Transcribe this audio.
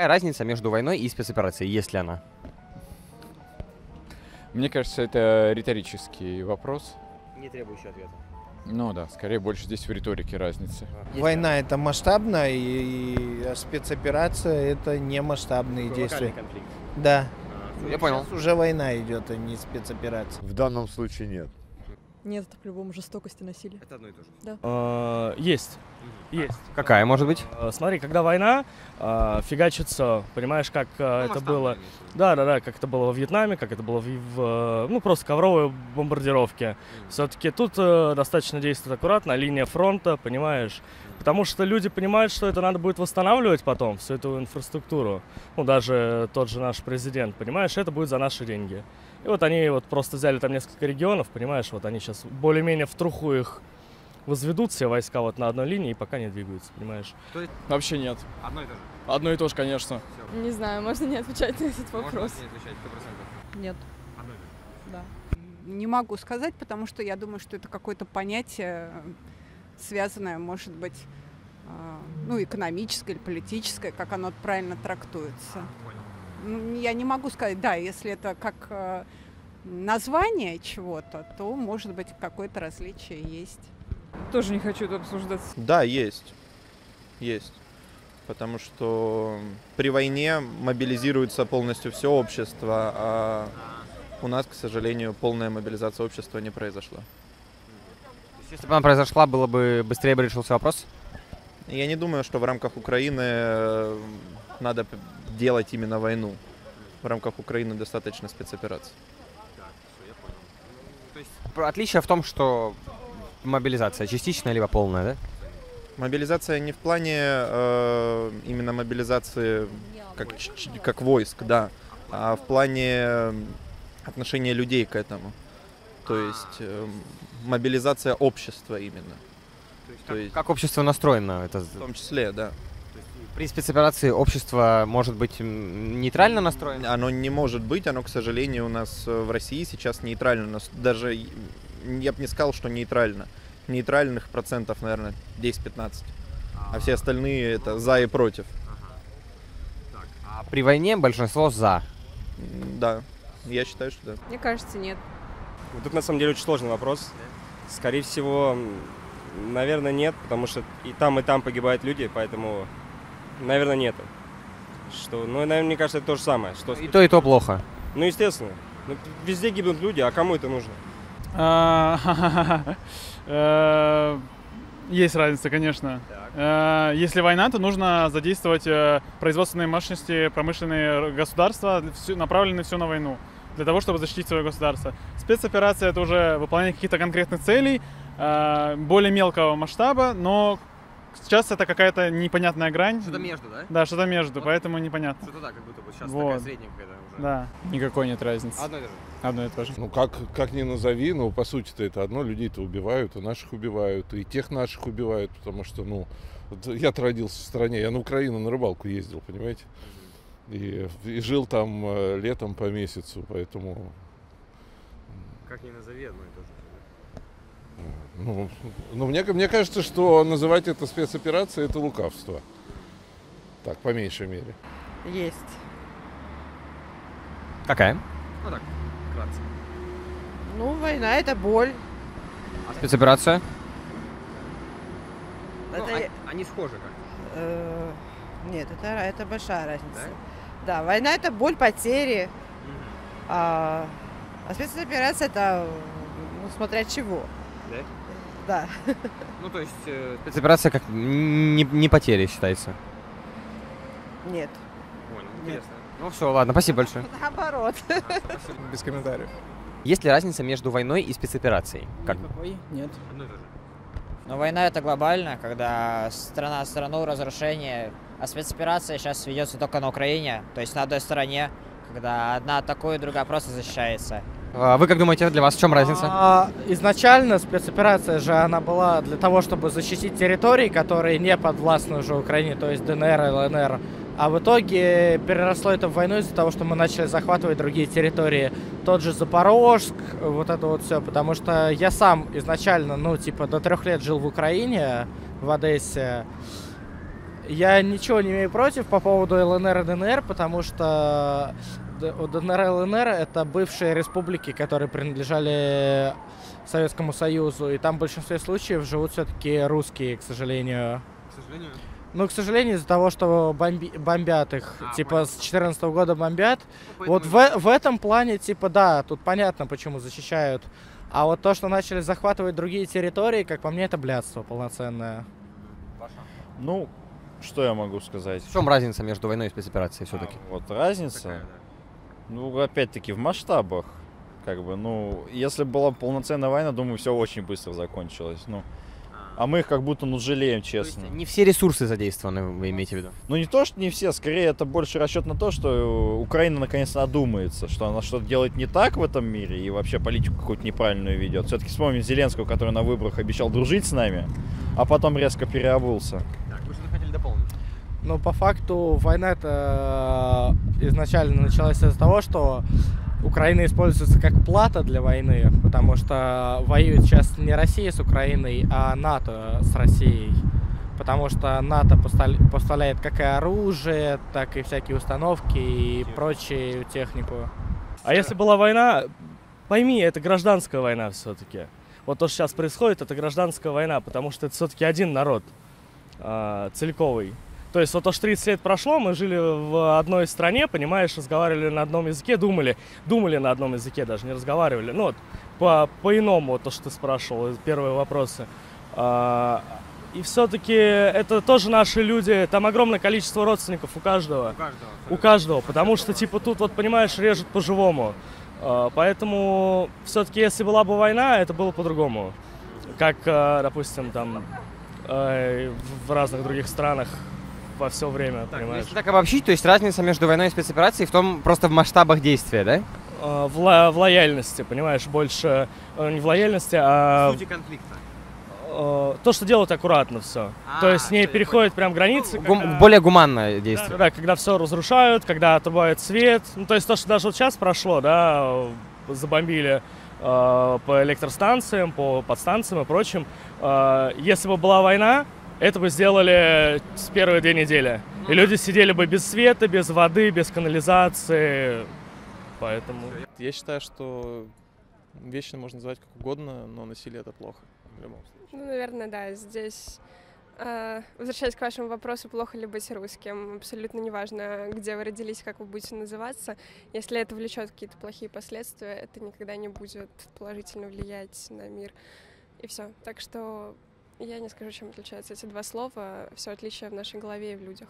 Какая разница между войной и спецоперацией, есть ли она? Мне кажется, это риторический вопрос. Не требующий ответа. Ну да, скорее больше здесь в риторике разница. Война это масштабно, и спецоперация это не масштабные действия. Конфликт. Да. Я понял. Сейчас уже война идет, а не спецоперация. В данном случае нет. Нет, это по-любому жестокость и насилие. Это одно и то же. Да. Есть. Есть. Какая может быть? Смотри, когда война, фигачится, понимаешь, как это было. Да, как это было во Вьетнаме, как это было в ну просто ковровые бомбардировки. Все-таки тут достаточно действует аккуратно, линия фронта, понимаешь. Потому что люди понимают, что это надо будет восстанавливать потом, всю эту инфраструктуру. Ну, даже тот же наш президент, понимаешь, это будет за наши деньги. И вот они вот просто взяли там несколько регионов, понимаешь, вот они сейчас более-менее в труху их возведут, все войска вот на одной линии, и пока не двигаются, понимаешь. Вообще нет. Одно и то же? Одно и то же, конечно. Все. Не знаю, можно не отвечать на этот вопрос. Можно не отвечать, 100%? Нет. Одно и то же? Да. Не могу сказать, потому что я думаю, что это какое-то понятие, связанное, может быть, ну, экономическое или политическое, как оно правильно трактуется. Понял. Я не могу сказать, да, если это как название чего-то, то, может быть, какое-то различие есть. Тоже не хочу это обсуждать. Да, есть. Есть. Потому что при войне мобилизируется полностью все общество, а у нас, к сожалению, полная мобилизация общества не произошла. Если бы она произошла, было бы быстрее бы решился вопрос? Я не думаю, что в рамках Украины надо делать именно войну. В рамках Украины достаточно спецопераций. Так, все, я понял. То есть отличие в том, что мобилизация частичная либо полная, да? Мобилизация не в плане именно мобилизации как войск, да, а в плане отношения людей к этому. То есть мобилизация общества именно. То есть, как общество настроено? Это... В том числе, да. То есть, при спецоперации общество может быть нейтрально настроено? Оно не может быть, оно, к сожалению, у нас в России сейчас нейтрально. Даже я бы не сказал, что нейтрально. Нейтральных процентов, наверное, 10-15. А все остальные это за и против. Так, а при войне большинство за? Да, я считаю, что да. Мне кажется, нет. Тут на самом деле очень сложный вопрос. Скорее всего, наверное, нет, потому что и там погибают люди, поэтому, наверное, нет. Что, ну, наверное, мне кажется, это то же самое. Что и то плохо. Ну, естественно. Ну, везде гибнут люди, а кому это нужно? Есть разница, конечно. Если война, то нужно задействовать производственные мощности, промышленные государства, направленные все на войну. Для того, чтобы защитить свое государство. Спецоперация – это уже выполнение каких-то конкретных целей, более мелкого масштаба, но сейчас это какая-то непонятная грань. Что-то между, да? Да, что-то между, вот. Поэтому непонятно. Что-то да, как будто бы сейчас вот. Такая средняя какая-то уже. Да. Никакой нет разницы. Одно и то же. Одно и то же. Ну, как ни назови, но по сути-то это одно. Людей-то убивают, и наших убивают, и тех наших убивают, потому что, ну, вот я-то родился в стране, я на Украину на рыбалку ездил, понимаете? И жил там летом по месяцу, поэтому... Как ни назови, одно и то же. Ну мне кажется, что называть это спецоперацией – это лукавство. Так, по меньшей мере. Есть. Какая? Ну так, вкратце. Ну, война – это боль. А спецоперация? Ну, это... Они схожи как-то. Нет, это большая разница. Да? Да, война – это боль, потери, а спецоперация – это, ну, смотря чего. Да? Да. Ну, то есть спецоперация как не потеря считается? Нет. Ой, ну, интересно. Нет. Ну, все, ладно, спасибо большое. Наоборот. Без комментариев. Есть ли разница между войной и спецоперацией? Никакой нет. Одно и то же. Но война – это глобально, когда страна страну, разрушение. А спецоперация сейчас ведется только на Украине, то есть на одной стороне, когда одна атакует, другая просто защищается. А вы как думаете, для вас в чем разница? Изначально спецоперация же она была для того, чтобы защитить территории, которые не подвластны уже Украине, то есть ДНР и ЛНР. А в итоге переросло это в войну из-за того, что мы начали захватывать другие территории. Тот же Запорожск, вот это вот все. Потому что я сам изначально, ну типа до 3 лет жил в Украине, в Одессе. Я ничего не имею против по поводу ЛНР и ДНР, потому что ДНР и ЛНР — это бывшие республики, которые принадлежали Советскому Союзу, и там в большинстве случаев живут все-таки русские, к сожалению. К сожалению? Ну, к сожалению, из-за того, что бомбят их, типа, с 2014 года бомбят. Вот в этом плане, типа, да, тут понятно, почему защищают. А вот то, что начали захватывать другие территории, как по мне, это блядство полноценное. Ну, что я могу сказать? В чем разница между войной и спецоперацией все-таки? Вот разница, какая, да? Ну, опять-таки, в масштабах. Как бы, ну, если была полноценная война, думаю, все очень быстро закончилось. Ну, а мы их как будто, ну, жалеем, честно. То есть не все ресурсы задействованы, вы имеете в виду? Ну, не то, что не все, скорее это больше расчет на то, что Украина наконец-то одумается, что она что-то делает не так в этом мире и вообще политику какую-то неправильную ведет. Все-таки вспомним Зеленского, который на выборах обещал дружить с нами, а потом резко переобулся. Так, вы что-то хотели дополнить? Ну, по факту, война-то изначально началась из-за того, что Украина используется как плата для войны, потому что воюет сейчас не Россия с Украиной, а НАТО с Россией. Потому что НАТО поставляет как и оружие, так и всякие установки и прочую технику. А если была война, пойми, это гражданская война все-таки. Вот то, что сейчас происходит, это гражданская война, потому что это все-таки один народ целиковый. То есть вот уж 30 лет прошло, мы жили в одной стране, понимаешь, разговаривали на одном языке, думали на одном языке, даже не разговаривали. Ну вот, по-иному, вот то, что ты спрашивал, первые вопросы. И все-таки это тоже наши люди, там огромное количество родственников у каждого. У каждого, потому что, типа, тут, вот, понимаешь, режут по-живому. Поэтому все-таки, если была бы война, это было по-другому. Как, допустим, там, в разных других странах. Во все время, так, понимаешь? Если так обобщить, то есть разница между войной и спецоперацией в том, просто в масштабах действия, да? В лояльности, понимаешь, больше не в лояльности, а в сути конфликта. То, что делают аккуратно все. То есть не переходят прям границы. Когда... Более гуманное действие. Да, когда все разрушают, когда отрубают свет. Ну, то есть то, что даже вот сейчас прошло, да, забомбили по электростанциям, по подстанциям и прочим. Если бы была война, это бы сделали с первые 2 недели. И люди сидели бы без света, без воды, без канализации. Поэтому... Я считаю, что вещи можно называть как угодно, но насилие — это плохо. В любом случае. Ну, наверное, да. Здесь, возвращаясь к вашему вопросу, плохо ли быть русским. Абсолютно неважно, где вы родились, как вы будете называться. Если это влечет какие-то плохие последствия, это никогда не будет положительно влиять на мир. И все. Так что... Я не скажу, чем отличаются эти два слова. Все отличие в нашей голове и в людях.